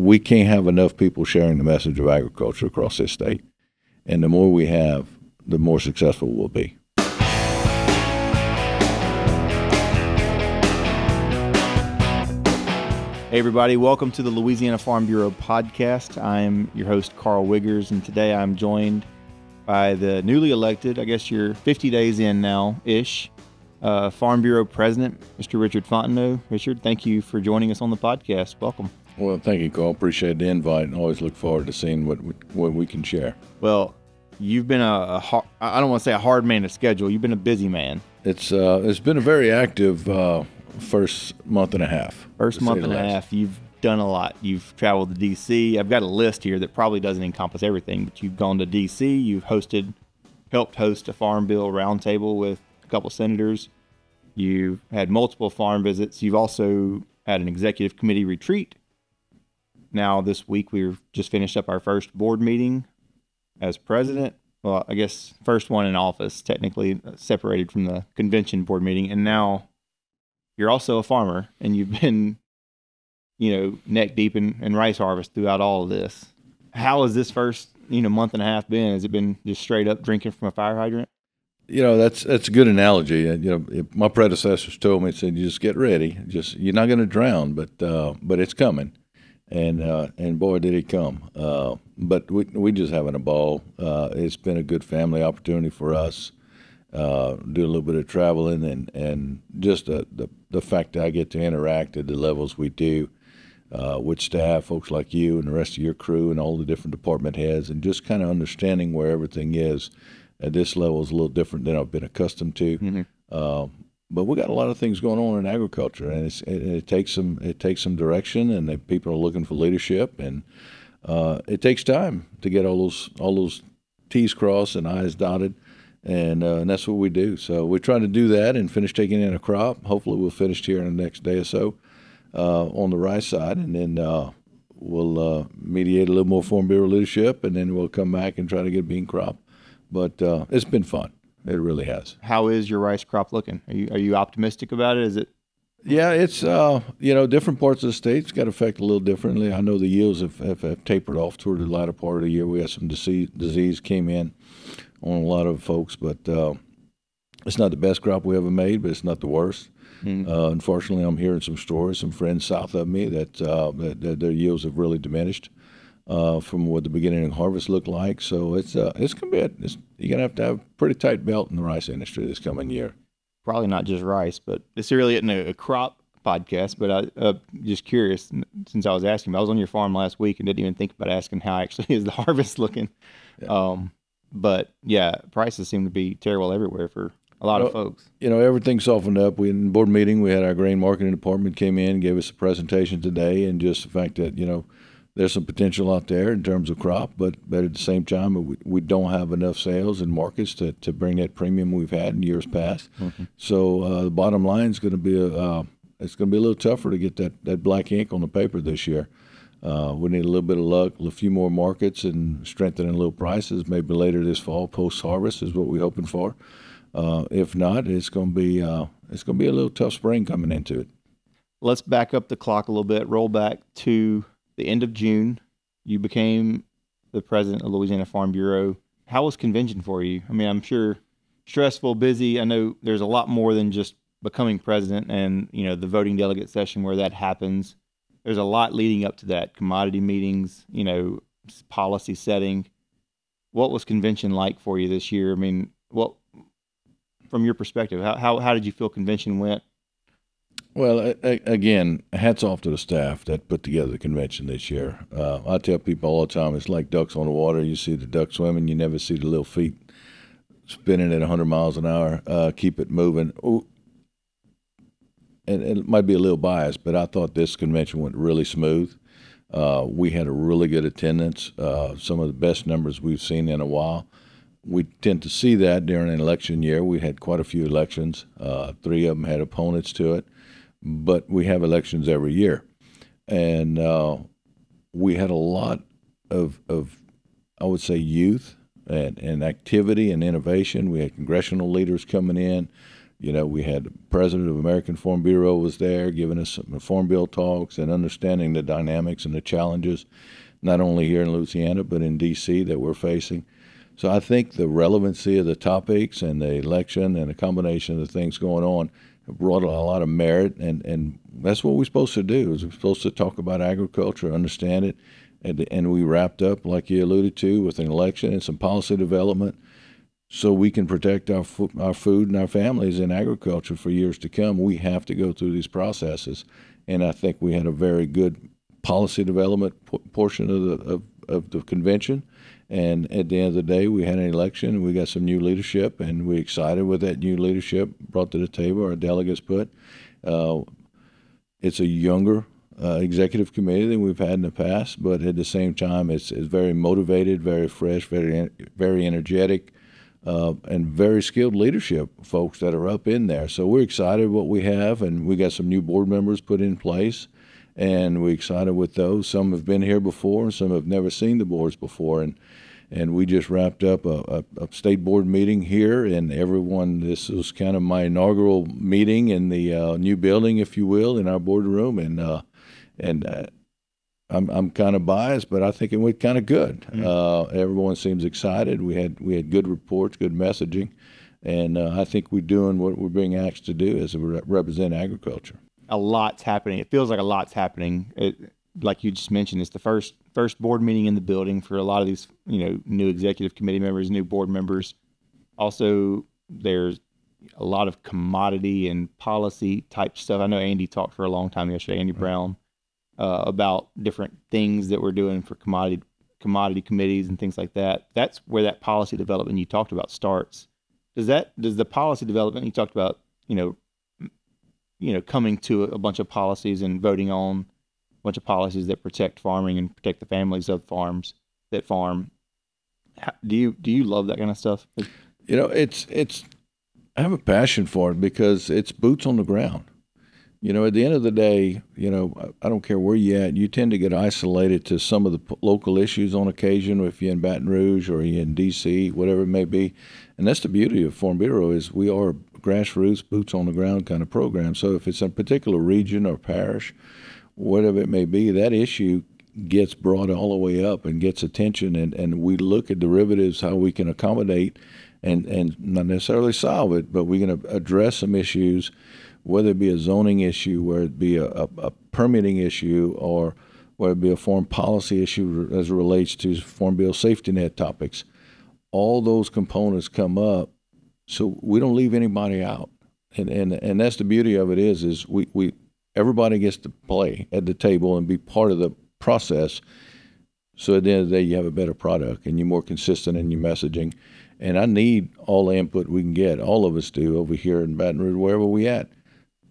we can't have enough people sharing the message of agriculture across this state. And the more we have, the more successful we'll be. Hey everybody, welcome to the Louisiana Farm Bureau podcast. I'm your host, Carl Wiggers, and today I'm joined by the newly elected, I guess you're 50 days in now-ish, Farm Bureau President, Mr. Richard Fontenot. Richard, thank you for joining us on the podcast. Welcome. Well, thank you, Carl. Appreciate the invite and always look forward to seeing what we can share. Well, you've been I don't want to say a hard man to schedule. You've been a busy man. It's been a very active first month and a half. First month and a half, you've done a lot. You've traveled to D.C. I've got a list here that probably doesn't encompass everything, but you've gone to D.C., you've helped host a farm bill roundtable with a couple senators, you've had multiple farm visits, you've also had an executive committee retreat. Now this week we've just finished up our first board meeting as president. Well, I guess first one in office, technically separated from the convention board meeting, and now you're also a farmer, and you've been, neck deep in rice harvest throughout all of this. How has this first, month and a half been? Has it been just straight up drinking from a fire hydrant? That's a good analogy. My predecessors told me, said, you just get ready. You're not going to drown, but it's coming. And boy, did it come. But we just having a ball. It's been a good family opportunity for us. Do a little bit of traveling and just the fact that I get to interact at the levels we do with staff, folks like you and the rest of your crew and all the different department heads, and just kind of understanding where everything is at this level is a little different than I've been accustomed to. Mm-hmm. But we got a lot of things going on in agriculture, and it takes some direction, and the people are looking for leadership, and it takes time to get all those T's crossed and I's dotted. And that's what we do. So we're trying to do that and finish taking in a crop. Hopefully we'll finish here in the next day or so on the rice side, and then we'll mediate a little more Farm Bureau leadership, and then we'll come back and try to get a bean crop. But it's been fun. It really has. How is your rice crop looking? Are you optimistic about it? Is it? Yeah, it's different parts of the state's got affected a little differently. I know the yields have tapered off toward the latter part of the year. We had some disease came in on a lot of folks, but it's not the best crop we ever made, but it's not the worst. Mm-hmm. Unfortunately, I'm hearing some stories, some friends south of me, that their yields have really diminished from what the beginning of harvest looked like. So it's gonna be you're gonna have to have a pretty tight belt in the rice industry this coming year. Probably not just rice, but this really isn't a crop podcast. But I just curious, since I was asking, I was on your farm last week and didn't even think about asking how actually is the harvest looking. Yeah. But yeah, prices seem to be terrible everywhere for a lot of folks. Everything softened up. We in the board meeting, we had our grain marketing department came in, gave us a presentation today, and just the fact that there's some potential out there in terms of crop, but at the same time we don't have enough sales in markets to bring that premium we've had in years past. Mm-hmm. So the bottom line is going to be a little tougher to get that black ink on the paper this year. We need a little bit of luck, a few more markets, and strengthening low prices. Maybe later this fall, post-harvest, is what we're hoping for. If not, it's going to be a little tough spring coming into it. Let's back up the clock a little bit. Roll back to the end of June. You became the president of Louisiana Farm Bureau. How was convention for you? I mean, I'm sure stressful, busy. I know there's a lot more than just becoming president, and the voting delegate session where that happens. There's a lot leading up to that, commodity meetings, policy setting. What was convention like for you this year? I mean, from your perspective, how did you feel convention went? Well, again, hats off to the staff that put together the convention this year. I tell people all the time, it's like ducks on the water. You see the duck swimming, you never see the little feet spinning at 100 miles an hour. Keep it moving. Ooh. And it might be a little biased, but I thought this convention went really smooth. We had a really good attendance, some of the best numbers we've seen in a while. We tend to see that during an election year. We had quite a few elections. Three of them had opponents to it, but we have elections every year. And we had a lot of I would say, youth and activity and innovation. We had congressional leaders coming in, You know, we had the president of American Farm Bureau was there giving us some farm bill talks and understanding the dynamics and the challenges, not only here in Louisiana, but in D.C. that we're facing. So I think the relevancy of the topics and the election and the combination of the things going on brought a lot of merit, and that's what we're supposed to do, is we're supposed to talk about agriculture, understand it, and we wrapped up, like you alluded to, with an election and some policy development so we can protect our food and our families in agriculture for years to come. We have to go through these processes, and I think we had a very good policy development portion of the convention. And at the end of the day, we had an election, and we got some new leadership, and we're excited with that new leadership brought to the table, our delegates put. It's a younger executive committee than we've had in the past, but at the same time, it's very motivated, very fresh, very energetic, and very skilled leadership folks that are up in there. So we're excited what we have, and we got some new board members put in place, and we're excited with those. Some have been here before, and some have never seen the boards before. And we just wrapped up a state board meeting here, and everyone, this was kind of my inaugural meeting in the new building, if you will, in our boardroom. And I'm kind of biased, but I think it went kind of good. Mm-hmm. Everyone seems excited. We had good reports, good messaging, and I think we're doing what we're being asked to do is represent agriculture. A lot's happening. It feels like a lot's happening. Like you just mentioned, it's the first board meeting in the building for a lot of these, you know, new executive committee members, new board members. Also, there's a lot of commodity and policy type stuff. I know Andy talked for a long time yesterday, Andy Brown, about different things that we're doing for commodity committees and things like that. That's where that policy development you talked about starts. Does the policy development you talked about, you know, coming to a bunch of policies and voting on a bunch of policies that protect farming and protect the families of farms that farm. Do you love that kind of stuff? You know, it's I have a passion for it because it's boots on the ground. You know, at the end of the day, you know, I don't care where you're at, you tend to get isolated to some of the local issues on occasion, if you're in Baton Rouge or you're in D.C., whatever it may be. And that's the beauty of Farm Bureau is we are grassroots, boots on the ground kind of program. So if it's a particular region or parish, whatever it may be, that issue gets brought all the way up and gets attention, and we look at derivatives, how we can accommodate and not necessarily solve it, but we're going to address some issues, whether it be a zoning issue, whether it be a permitting issue, or whether it be a foreign policy issue as it relates to Farm Bill safety net topics. All those components come up, so we don't leave anybody out, and that's the beauty of it is we everybody gets to play at the table and be part of the process. So at the end of the day, you have a better product and you're more consistent in your messaging. And I need all the input we can get. All of us do over here in Baton Rouge, wherever we at.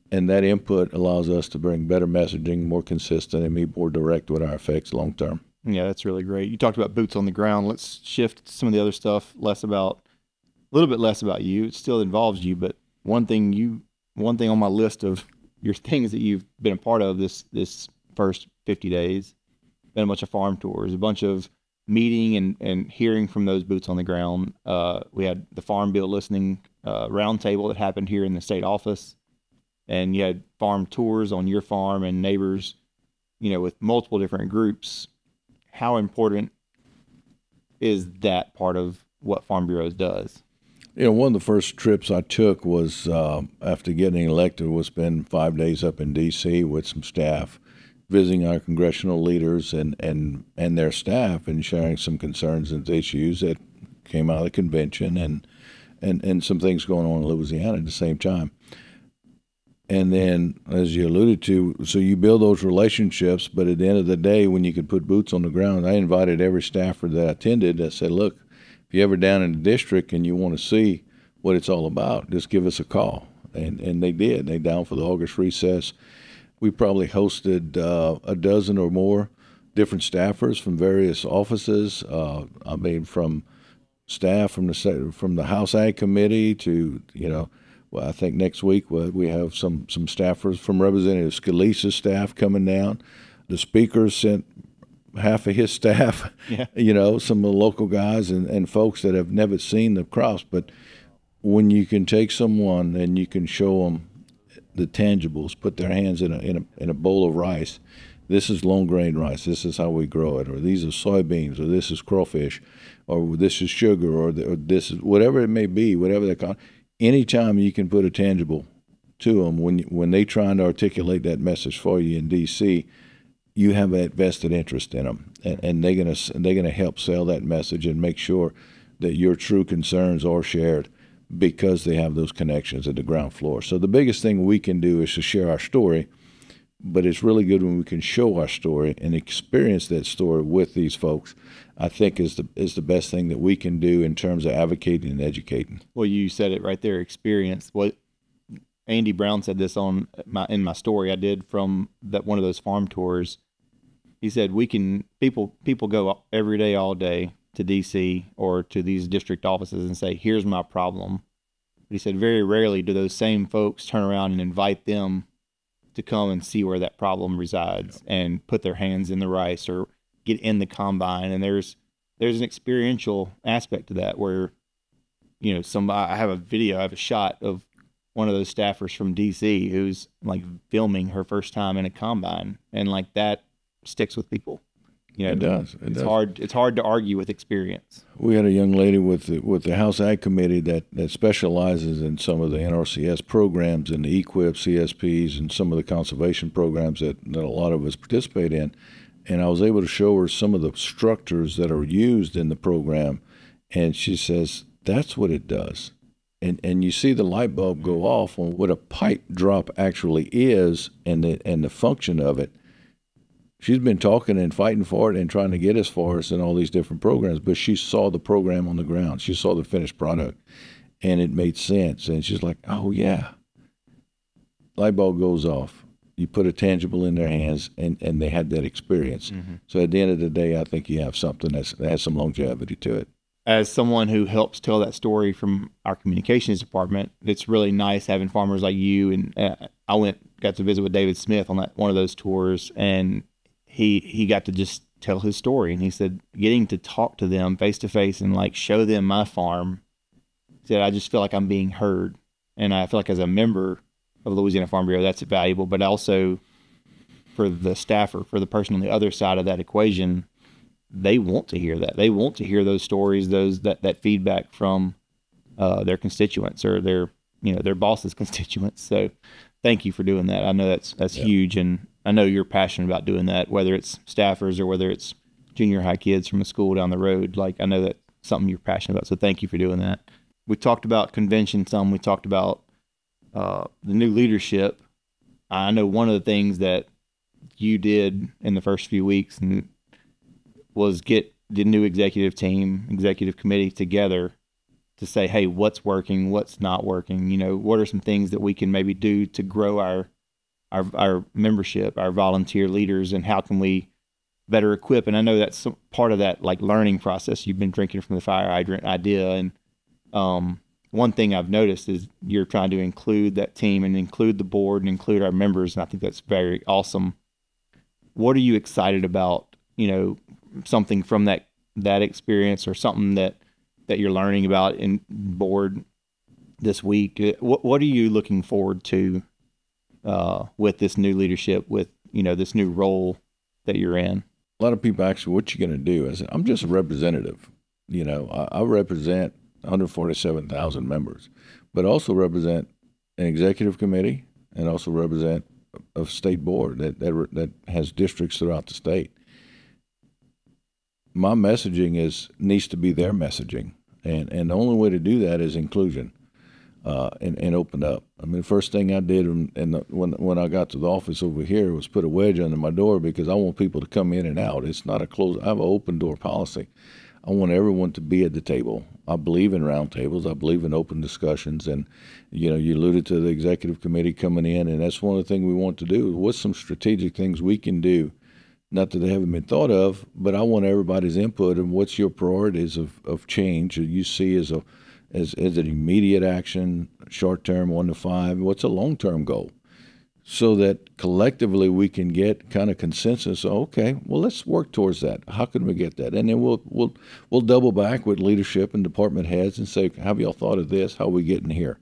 And that input allows us to bring better messaging, more consistent, and be more direct with our effects long term. Yeah, that's really great. You talked about boots on the ground. Let's shift to some of the other stuff, a little bit less about you. It still involves you, but one thing on my list of your things that you've been a part of this first 50 days, been a bunch of farm tours, a bunch of meeting and hearing from those boots on the ground. We had the Farm Bill listening roundtable that happened here in the state office, and you had farm tours on your farm and neighbors, you know, with multiple different groups. How important is that part of what Farm Bureau does? You know, one of the first trips I took was after getting elected was spend 5 days up in D.C. with some staff, visiting our congressional leaders and their staff and sharing some concerns and issues that came out of the convention and some things going on in Louisiana at the same time. And then, as you alluded to, so you build those relationships, but at the end of the day, when you could put boots on the ground, I invited every staffer that I attended. I said, look, if you're ever down in the district and you want to see what it's all about, just give us a call. And they did. They down for the August recess. We probably hosted a dozen or more different staffers from various offices. I mean, from staff from the House Ag Committee to, you know, well, I think next week we have some staffers from Representative Scalise's staff coming down. The speaker sent half of his staff, yeah. You know, some of the local guys and folks that have never seen the crops. But when you can take someone and you can show them the tangibles, put their hands in a bowl of rice. This is long grain rice, this is how we grow it, or these are soybeans, or this is crawfish, or this is sugar, or this is whatever it may be, whatever they call it. Anytime you can put a tangible to them, when they trying to articulate that message for you in D.C., you have that vested interest in them, and they're gonna help sell that message and make sure that your true concerns are shared because they have those connections at the ground floor. So the biggest thing we can do is to share our story, but it's really good when we can show our story and experience that story with these folks, I think is the best thing that we can do in terms of advocating and educating. Well, you said it right there, experience. What Andy Brown said this on in my story I did from that one of those farm tours. He said people go every day, all day to DC or to these district offices and say, here's my problem. But he said very rarely do those same folks turn around and invite them to come and see where that problem resides and put their hands in the rice or get in the combine. And there's an experiential aspect to that where, you know, I have a shot of one of those staffers from DC who's like filming her first time in a combine, and like that sticks with people. You know, it does. It's hard to argue with experience. We had a young lady with the House Ag Committee that specializes in some of the NRCS programs and the EQIP, CSPs, and some of the conservation programs that a lot of us participate in. And I was able to show her some of the structures that are used in the program. And she says, that's what it does. And you see the light bulb go off on what a pipe drop actually is and the function of it. She's been talking and fighting for it and trying to get us for us in all these different programs, but she saw the program on the ground. She saw the finished product, and it made sense. And she's like, oh, yeah. Light bulb goes off. You put a tangible in their hands, and they had that experience. Mm-hmm. So at the end of the day, I think you have something that has some longevity to it. As someone who helps tell that story from our communications department, it's really nice having farmers like you. And I got to visit with David Smith on one of those tours, and he got to just tell his story. And he said, getting to talk to them face to face and like show them my farm, he said, I just feel like I'm being heard. And I feel like as a member of Louisiana Farm Bureau, that's valuable, but also for the staffer, for the person on the other side of that equation, they want to hear that. They want to hear those stories, that feedback from their constituents or their boss's constituents. So thank you for doing that. I know that's huge, and I know you're passionate about doing that, whether it's staffers or whether it's junior high kids from a school down the road. Like, I know that's something you're passionate about, so thank you for doing that. We talked about convention some. We talked about the new leadership. I know one of the things that you did in the first few weeks was get the new executive committee together to say, hey, what's working, what's not working? You know, what are some things that we can maybe do to grow our membership, our volunteer leaders, and how can we better equip? And I know that's part of that like learning process. You've been drinking from the fire hydrant idea. And one thing I've noticed is you're trying to include that team and include the board and include our members. And I think that's very awesome. What are you excited about, you know, something from that experience or something that you're learning about in board this week? What are you looking forward to with this new leadership, with, you know, this new role that you're in? A lot of people ask me, what you going to do? I said, I'm just a representative. You know, I represent 147,000 members, but also represent an executive committee and also represent a state board that has districts throughout the state. My messaging needs to be their messaging. And the only way to do that is inclusion. And opened up. I mean, the first thing I did when I got to the office over here was put a wedge under my door because I want people to come in and out. It's not a closed. I have an open door policy. I want everyone to be at the table. I believe in round tables. I believe in open discussions. And, you know, you alluded to the executive committee coming in, and that's one of the things we want to do. What's some strategic things we can do? Not that they haven't been thought of, but I want everybody's input. And what's your priorities of change that you see as an immediate action, short-term, 1 to 5? What's a long-term goal? so that collectively we can get kind of consensus. Okay, well, let's work towards that. How can we get that? And then we'll double back with leadership and department heads and say, have y'all thought of this? How are we getting here?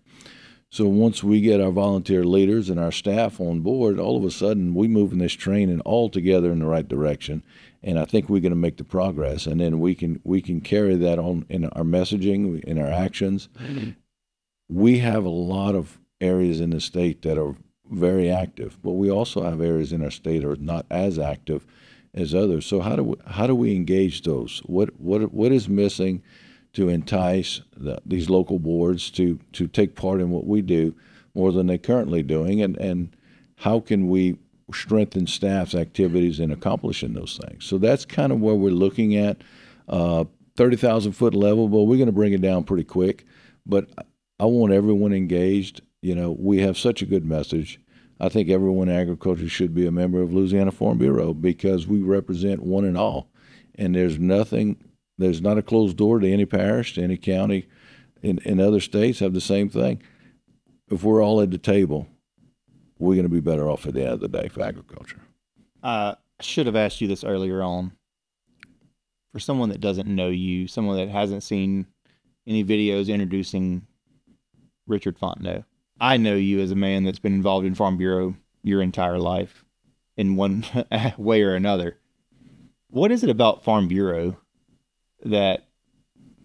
So once we get our volunteer leaders and our staff on board, all of a sudden we move in this train and all together in the right direction. And I think we're going to make the progress. And then we can carry that on in our messaging, in our actions. Mm-hmm. We have a lot of areas in the state that are very active, but we also have areas in our state that are not as active as others. So how do we engage those? What is missing to entice these local boards to take part in what we do more than they're currently doing? And how can we strengthen staff's activities in accomplishing those things? So that's kind of where we're looking at, 30,000-foot level, but we're going to bring it down pretty quick. But I want everyone engaged. You know, we have such a good message. I think everyone in agriculture should be a member of Louisiana Farm Bureau because we represent one and all. And there's not a closed door to any parish, to any county, and other states have the same thing. If we're all at the table, we're going to be better off at the end of the day for agriculture. I should have asked you this earlier on. For someone that doesn't know you, someone that hasn't seen any videos introducing Richard Fontenot, I know you as a man that's been involved in Farm Bureau your entire life in one way or another. What is it about Farm Bureau that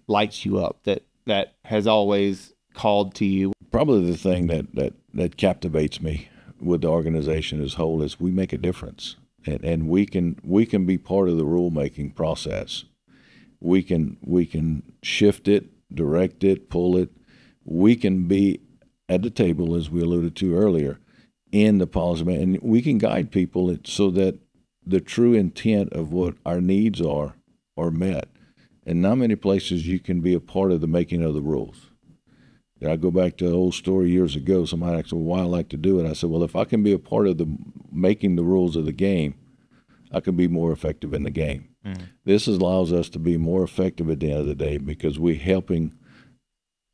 lights you up, that has always called to you? Probably the thing that captivates me with the organization as a whole is we make a difference, and we can be part of the rulemaking process. We can shift it, direct it, pull it. We can be at the table, as we alluded to earlier, in the policy, and we can guide people so that the true intent of what our needs are met. And not many places you can be a part of the making of the rules. You know, I go back to an old story years ago. Somebody asked me why I like to do it. I said, well, if I can be a part of the making the rules of the game, I can be more effective in the game. Mm-hmm. This allows us to be more effective at the end of the day because we're helping,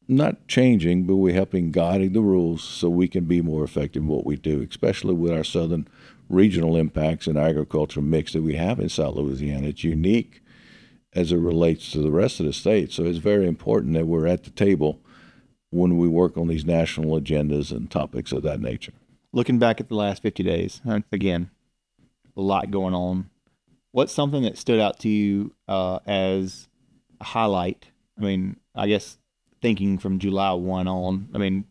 not changing, but we're helping guiding the rules so we can be more effective in what we do, especially with our southern regional impacts and agriculture mix that we have in South Louisiana. It's unique as it relates to the rest of the state. So it's very important that we're at the table when we work on these national agendas and topics of that nature. Looking back at the last 50 days, again, a lot going on. What's something that stood out to you as a highlight? I mean, I guess, thinking from July 1 on, I mean,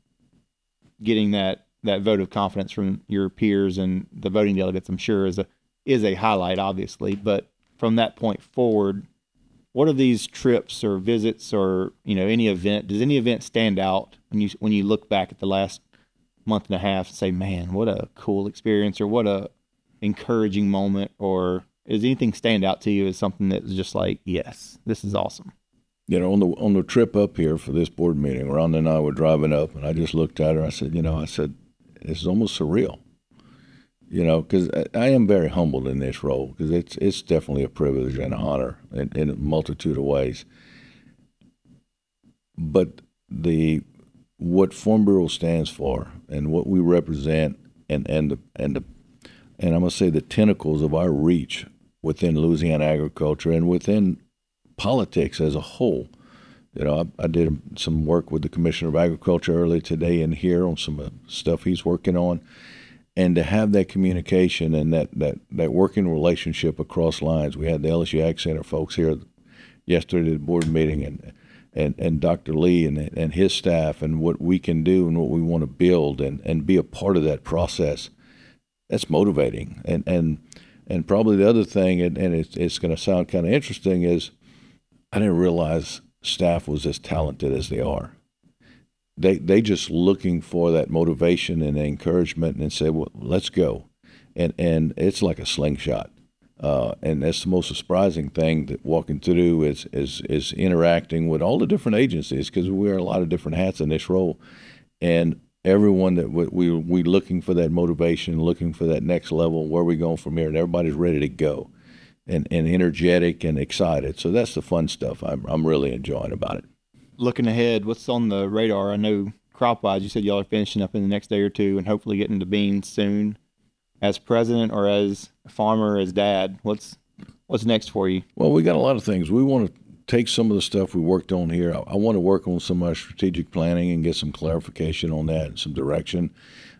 getting that vote of confidence from your peers and the voting delegates, I'm sure, is a highlight, obviously. But from that point forward, what are these trips or visits or, you know, any event? Does any event stand out when you look back at the last month and a half and say, man, what a cool experience or what a encouraging moment? Or does anything stand out to you as something that's just like, yes, this is awesome? You know, on the trip up here for this board meeting, Rhonda and I were driving up, and I just looked at her. I said, this is almost surreal, because I am very humbled in this role because it's definitely a privilege and an honor in a multitude of ways. But what Farm Bureau stands for and what we represent and I'm gonna say the tentacles of our reach within Louisiana agriculture and within politics as a whole. I did some work with the Commissioner of Agriculture earlier today in here on some stuff he's working on, and to have that communication and that working relationship across lines. We had the LSU Ag Center folks here yesterday at the board meeting, and Dr. Lee and his staff, and what we can do and what we want to build and be a part of that process. That's motivating. And probably the other thing, and it's going to sound kind of interesting, is I didn't realize staff was as talented as they are. They just looking for that motivation and encouragement and say, well, let's go. And it's like a slingshot. And that's the most surprising thing that walking through is interacting with all the different agencies, because we wear a lot of different hats in this role. And everyone that we looking for that motivation, looking for that next level, where are we going from here? And everybody's ready to go. And energetic and excited. So that's the fun stuff I'm really enjoying about it. Looking ahead, what's on the radar? I know crop-wise, you said y'all are finishing up in the next day or two and hopefully getting to beans soon. As president or as a farmer, as dad, what's next for you? Well, we got a lot of things. We want to take some of the stuff we worked on here. I want to work on some of our strategic planning and get some clarification on that and some direction.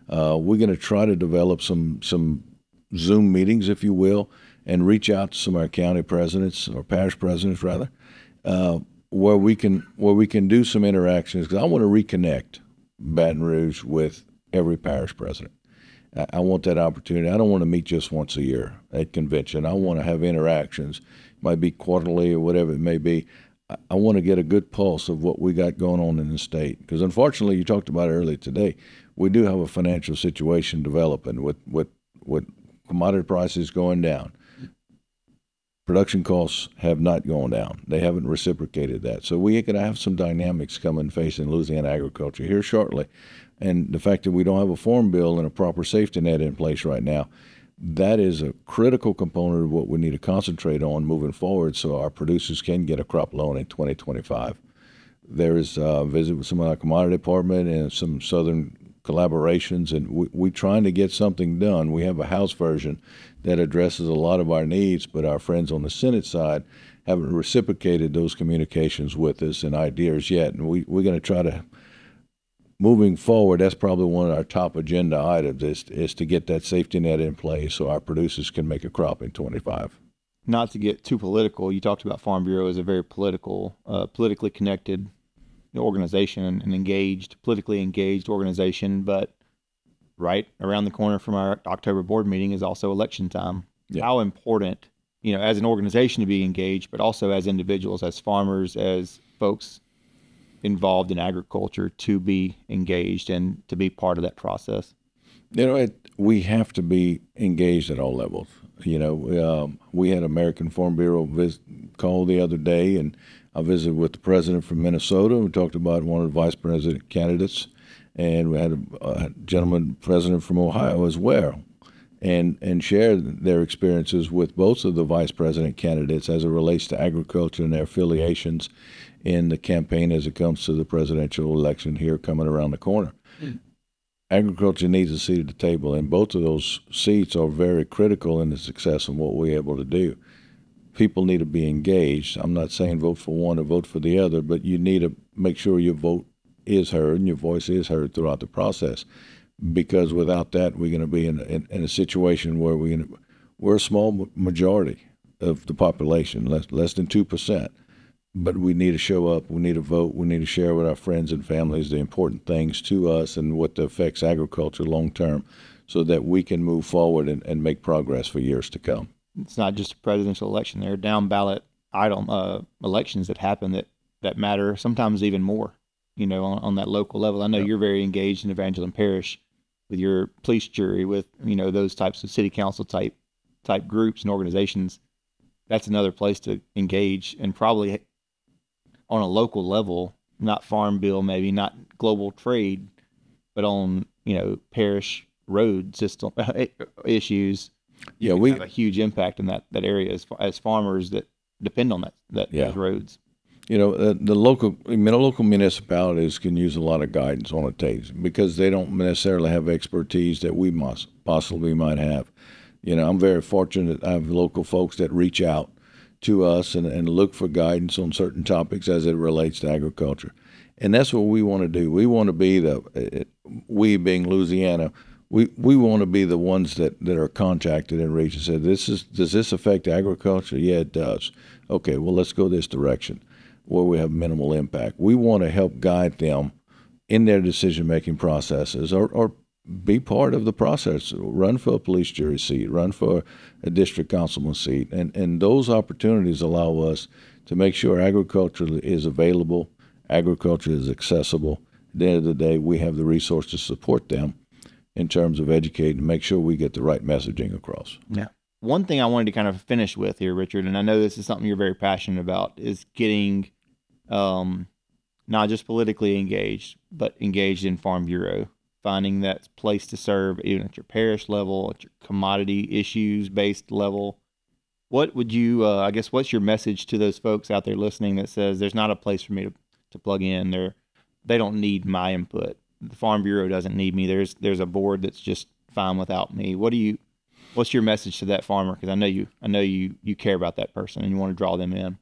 We're going to try to develop some Zoom meetings, if you will, and reach out to some of our county presidents or parish presidents, rather, where we can do some interactions, because I want to reconnect Baton Rouge with every parish president. I want that opportunity. I don't want to meet just once a year at convention. I want to have interactions. It might be quarterly or whatever it may be. I want to get a good pulse of what we got going on in the state, because unfortunately, you talked about it earlier today, we do have a financial situation developing with commodity prices going down. Production costs have not gone down. They haven't reciprocated that. So we're going to have some dynamics coming facing Louisiana agriculture here shortly. And the fact that we don't have a farm bill and a proper safety net in place right now, that is a critical component of what we need to concentrate on moving forward so our producers can get a crop loan in 2025. There is a visit with some of our commodity department and some southern collaborations, and we're trying to get something done. We have a House version that addresses a lot of our needs, but our friends on the Senate side haven't reciprocated those communications with us and ideas yet, and we're going to try to, moving forward, that's probably one of our top agenda items is to get that safety net in place so our producers can make a crop in 25. Not to get too political, you talked about Farm Bureau as a very politically connected organization, an engaged, politically engaged organization, but right around the corner from our October board meeting is also election time. Yeah. How important, as an organization to be engaged, but also as individuals, as farmers, as folks involved in agriculture, to be engaged and to be part of that process? We have to be engaged at all levels. We had American Farm Bureau call the other day, and I visited with the president from Minnesota. We talked about one of the vice president candidates, and we had a gentleman president from Ohio as well, and shared their experiences with both of the vice president candidates as it relates to agriculture and their affiliations in the campaign as it comes to the presidential election here coming around the corner. Mm. Agriculture needs a seat at the table, and both of those seats are very critical in the success of what we're able to do. People need to be engaged. I'm not saying vote for one or vote for the other, but you need to make sure your vote is heard and your voice is heard throughout the process. Because without that, we're going to be in a situation where we're a small majority of the population, less than 2%. But we need to show up, we need to vote, we need to share with our friends and families the important things to us and what affects agriculture long term so that we can move forward and make progress for years to come. It's not just a presidential election. There are down-ballot elections that happen that matter, sometimes even more, on that local level. I know Yep. You're very engaged in Evangeline Parish, with your police jury, with those types of city council type groups and organizations. That's another place to engage, and probably on a local level, not farm bill, maybe not global trade, but on parish road system issues. Yeah, we have a huge impact in that area as farmers that depend on those roads. The local municipalities can use a lot of guidance on it because they don't necessarily have expertise that we possibly might have. I'm very fortunate that I have local folks that reach out to us and look for guidance on certain topics as it relates to agriculture. And that's what we want to do. We want to be we being Louisiana, we want to be the ones that are contacted and reached and said, does this affect agriculture? Yeah, it does. Okay, well, let's go this direction where we have minimal impact. We want to help guide them in their decision-making processes or be part of the process. Run for a police jury seat, run for a district councilman seat. And those opportunities allow us to make sure agriculture is available, agriculture is accessible. At the end of the day, we have the resources to support them in terms of educating and make sure we get the right messaging across. Yeah. One thing I wanted to kind of finish with here, Richard, and I know this is something you're very passionate about, is getting not just politically engaged, but engaged in Farm Bureau, finding that place to serve even at your parish level, at your commodity issues-based level. What would you, what's your message to those folks out there listening that says there's not a place for me to plug in, they don't need my input? the Farm Bureau doesn't need me. There's a board that's just fine without me. What's your message to that farmer? Because I know you care about that person and you want to draw them in.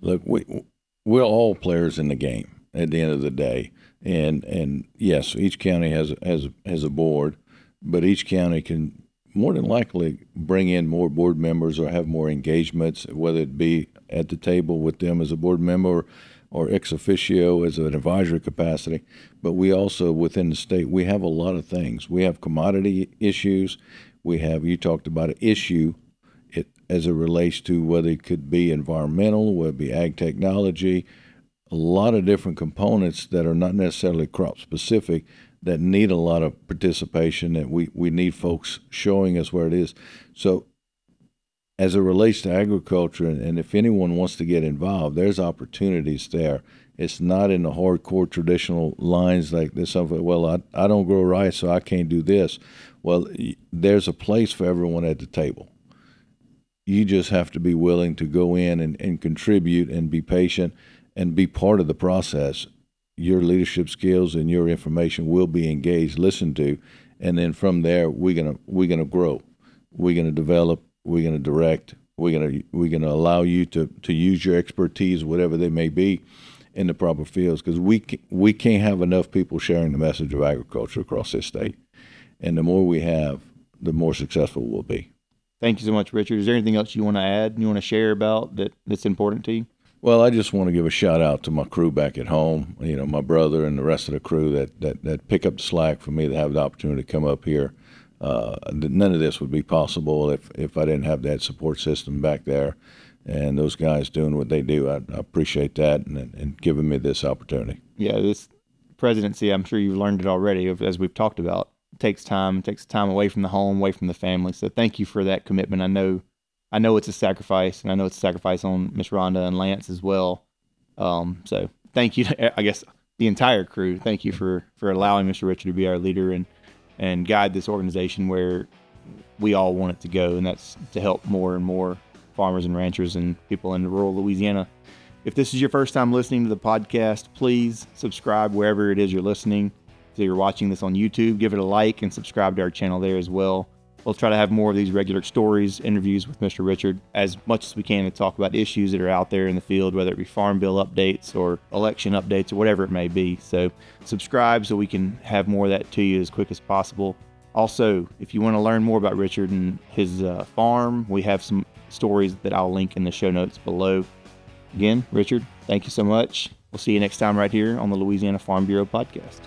Look, we're all players in the game at the end of the day, and yes, each county has a board, but each county can more than likely bring in more board members or have more engagements, whether it be at the table with them as a board member or ex officio as an advisory capacity. But we also, within the state, we have a lot of things. We have commodity issues. We have, you talked about an issue as it relates to whether it could be environmental, whether it be ag technology, a lot of different components that are not necessarily crop specific that need a lot of participation, that we need folks showing us where it is. So as it relates to agriculture, and if anyone wants to get involved, there's opportunities there. It's not in the hardcore traditional lines like this. Well, I don't grow rice, so I can't do this. Well, there's a place for everyone at the table. You just have to be willing to go in and contribute and be patient and be part of the process. Your leadership skills and your information will be engaged, listened to, and then from there we're gonna grow, we're gonna develop, we're gonna direct, we're gonna allow you to use your expertise, whatever they may be, in the proper fields, because we can't have enough people sharing the message of agriculture across this state, and the more we have, the more successful we'll be. Thank you so much, Richard. Is there anything else you want to add, you want to share about that's important to you? Well, I just want to give a shout out to my crew back at home, you know, my brother and the rest of the crew that pick up the slack for me, to have the opportunity to come up here. None of this would be possible if I didn't have that support system back there, and those guys doing what they do. I appreciate that and giving me this opportunity. Yeah, this presidency, I'm sure you've learned it already, as we've talked about, takes time away from the home, away from the family. So thank you for that commitment. I know it's a sacrifice, and I know it's a sacrifice on Miss Rhonda and Lance as well. So thank you to, I guess, the entire crew. Thank you for allowing Mr. Richard to be our leader and guide this organization where we all want it to go, and that's to help more and more farmers and ranchers and people in rural Louisiana. If this is your first time listening to the podcast, please subscribe wherever it is you're listening. If you're watching this on YouTube, give it a like and subscribe to our channel there as well. We'll try to have more of these regular stories, interviews with Mr. Richard, as much as we can, to talk about issues that are out there in the field, whether it be farm bill updates or election updates or whatever it may be. So subscribe so we can have more of that to you as quick as possible. Also, if you want to learn more about Richard and his farm, we have some stories that I'll link in the show notes below. Again, Richard, thank you so much. We'll see you next time right here on the Louisiana Farm Bureau Podcast.